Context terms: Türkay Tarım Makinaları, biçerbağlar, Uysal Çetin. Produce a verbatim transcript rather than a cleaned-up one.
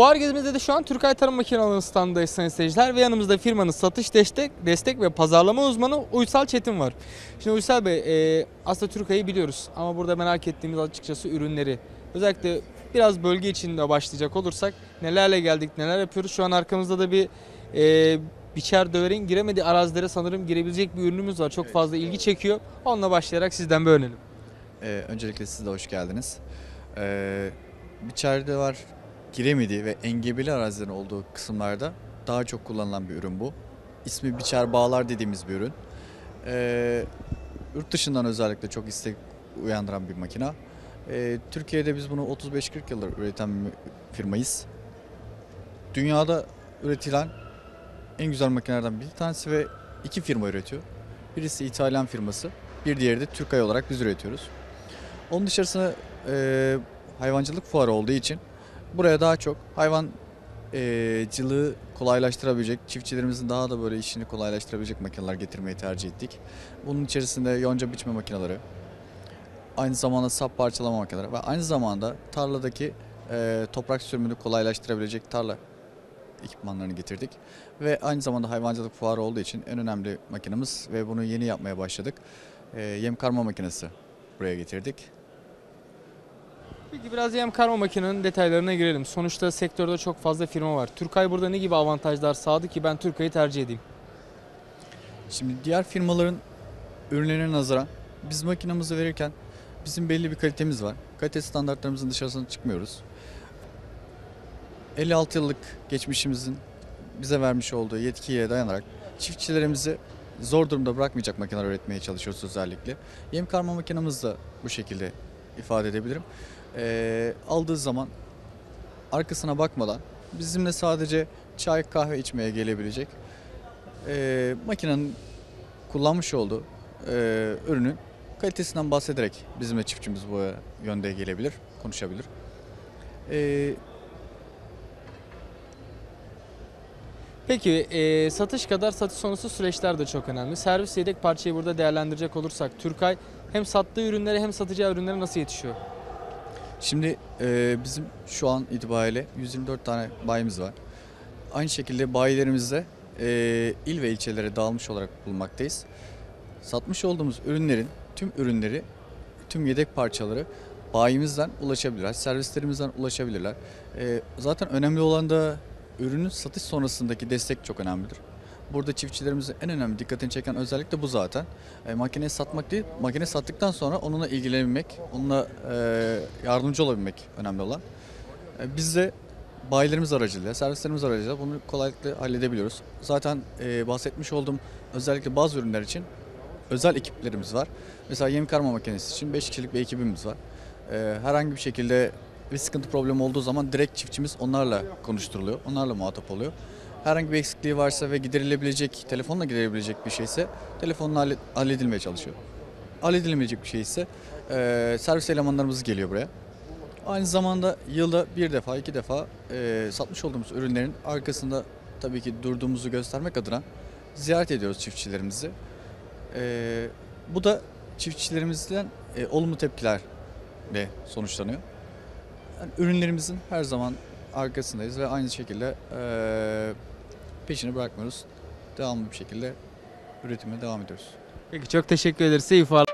Fuar gezimizde de şu an Türkay Tarım Makinaları standındayız sayın seyirciler ve yanımızda firmanın satış destek destek ve pazarlama uzmanı Uysal Çetin var. Şimdi Uysal Bey, e, aslında Türkay'ı biliyoruz ama burada merak ettiğimiz açıkçası ürünleri. Özellikle biraz bölge içinde başlayacak olursak nelerle geldik, neler yapıyoruz. Şu an arkamızda da bir e, biçer döverin giremediği arazilere sanırım girebilecek bir ürünümüz var. Çok evet, fazla ilgi çekiyor. Onunla başlayarak sizden bir önerim. Ee, öncelikle siz de hoş geldiniz. Ee, biçer döver giremediği ve engebeli arazilerin olduğu kısımlarda daha çok kullanılan bir ürün bu. İsmi biçerbağlar dediğimiz bir ürün. Ee, yurt dışından özellikle çok istek uyandıran bir makina. Ee, Türkiye'de biz bunu otuz beş kırk yıldır üreten bir firmayız. Dünyada üretilen en güzel makinelerden bir tanesi ve iki firma üretiyor. Birisi İtalyan firması, bir diğeri de Türkay olarak biz üretiyoruz. Onun dışarısına e, hayvancılık fuarı olduğu için buraya daha çok hayvancılığı kolaylaştırabilecek, çiftçilerimizin daha da böyle işini kolaylaştırabilecek makineler getirmeyi tercih ettik. Bunun içerisinde yonca biçme makineleri, aynı zamanda sap parçalama makineleri ve aynı zamanda tarladaki e, toprak sürümünü kolaylaştırabilecek tarla ekipmanlarını getirdik. Ve aynı zamanda hayvancılık fuarı olduğu için en önemli makinemiz ve bunu yeni yapmaya başladık. E, yem karma makinesi buraya getirdik. Peki biraz yem karma makinenin detaylarına girelim. Sonuçta sektörde çok fazla firma var. Türkay burada ne gibi avantajlar sağladı ki ben Türkay'ı tercih edeyim? Şimdi diğer firmaların ürünlerine nazaran biz makinamızı verirken bizim belli bir kalitemiz var. Kalite standartlarımızın dışarısına çıkmıyoruz. elli altı yıllık geçmişimizin bize vermiş olduğu yetkiye dayanarak çiftçilerimizi zor durumda bırakmayacak makineler üretmeye çalışıyoruz özellikle. Yem karma makinamız da bu şekilde ifade edebilirim. E, aldığı zaman arkasına bakmadan bizimle sadece çay kahve içmeye gelebilecek e, makinenin kullanmış olduğu e, ürünün kalitesinden bahsederek bizimle çiftçimiz bu yönde gelebilir, konuşabilir. E, Peki e, satış kadar satış sonrası süreçler de çok önemli. Servis yedek parçayı burada değerlendirecek olursak Türkay hem sattığı ürünlere hem satacağı ürünlere nasıl yetişiyor? Şimdi e, bizim şu an itibariyle yüz yirmi dört tane bayimiz var. Aynı şekilde bayilerimizde e, il ve ilçelere dağılmış olarak bulunmaktayız. Satmış olduğumuz ürünlerin tüm ürünleri, tüm yedek parçaları bayimizden ulaşabilirler, servislerimizden ulaşabilirler. E, zaten önemli olan da ürünün satış sonrasındaki destek çok önemlidir. Burada çiftçilerimizin en önemli dikkatini çeken özellik de bu zaten. E, makineyi satmak değil, makine sattıktan sonra onunla ilgilenebilmek, onunla e, yardımcı olabilmek önemli olan. E, biz de bayilerimiz aracılığıyla, servislerimiz aracılığıyla bunu kolaylıkla halledebiliyoruz. Zaten e, bahsetmiş olduğum özellikle bazı ürünler için özel ekiplerimiz var. Mesela yem karma makinesi için beş kişilik bir ekibimiz var. E, herhangi bir şekilde bir sıkıntı problemi olduğu zaman direkt çiftçimiz onlarla konuşturuluyor, onlarla muhatap oluyor. Herhangi bir eksikliği varsa ve giderilebilecek, telefonla giderilebilecek bir şeyse telefonla halledilmeye çalışıyor. Halledilemeyecek bir şeyse e, servis elemanlarımız geliyor buraya. Aynı zamanda yılda bir defa, iki defa e, satmış olduğumuz ürünlerin arkasında tabii ki durduğumuzu göstermek adına ziyaret ediyoruz çiftçilerimizi. E, bu da çiftçilerimizden e, olumlu tepkilerle sonuçlanıyor. Yani ürünlerimizin her zaman arkasındayız ve aynı şekilde e, peşini bırakmıyoruz. Devamlı bir şekilde üretime devam ediyoruz. Peki çok teşekkür ederiz.